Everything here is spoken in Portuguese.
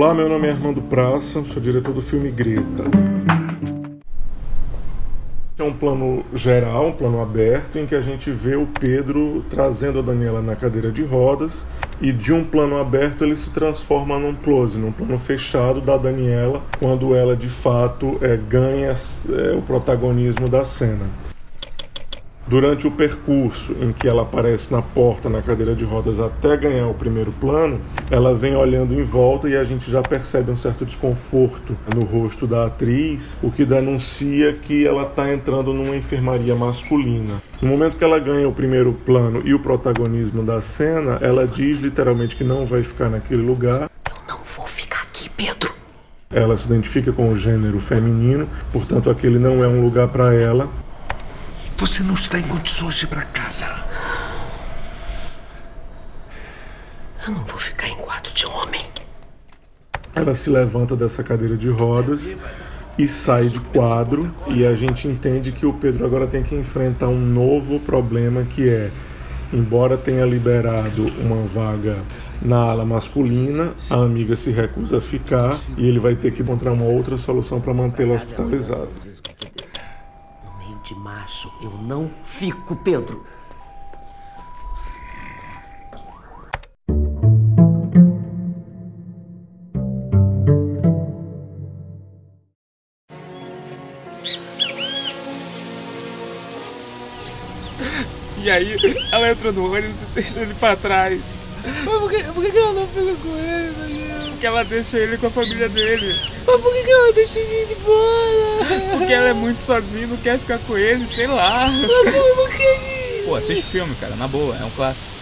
Olá, meu nome é Armando Praça, sou diretor do filme Greta. É um plano geral, um plano aberto, em que a gente vê o Pedro trazendo a Daniela na cadeira de rodas e de um plano aberto ele se transforma num close, num plano fechado da Daniela, quando ela de fato ganha o protagonismo da cena. Durante o percurso em que ela aparece na porta, na cadeira de rodas, até ganhar o primeiro plano, ela vem olhando em volta e a gente já percebe um certo desconforto no rosto da atriz, o que denuncia que ela está entrando numa enfermaria masculina. No momento que ela ganha o primeiro plano e o protagonismo da cena, ela diz literalmente que não vai ficar naquele lugar. Eu não vou ficar aqui, Pedro. Ela se identifica com o gênero feminino, portanto aquele não é um lugar para ela. Você não está em condições de ir para casa. Eu não vou ficar em quarto de homem. Ela se levanta dessa cadeira de rodas e sai de quadro. E a gente entende que o Pedro agora tem que enfrentar um novo problema, que é, embora tenha liberado uma vaga na ala masculina, a amiga se recusa a ficar e ele vai ter que encontrar uma outra solução para mantê-la hospitalizada. De macho, eu não fico, Pedro. E aí, ela entrou no ônibus e deixou ele pra trás. Mas por que ela não pegou com ele, Daniel? Porque ela deixou ele com a família dele. Mas por que ela deixou ele de bola? Porque ela é muito sozinha, não quer ficar com ele, sei lá. Mas por que? Pô, assiste o filme, cara, na boa, é um clássico.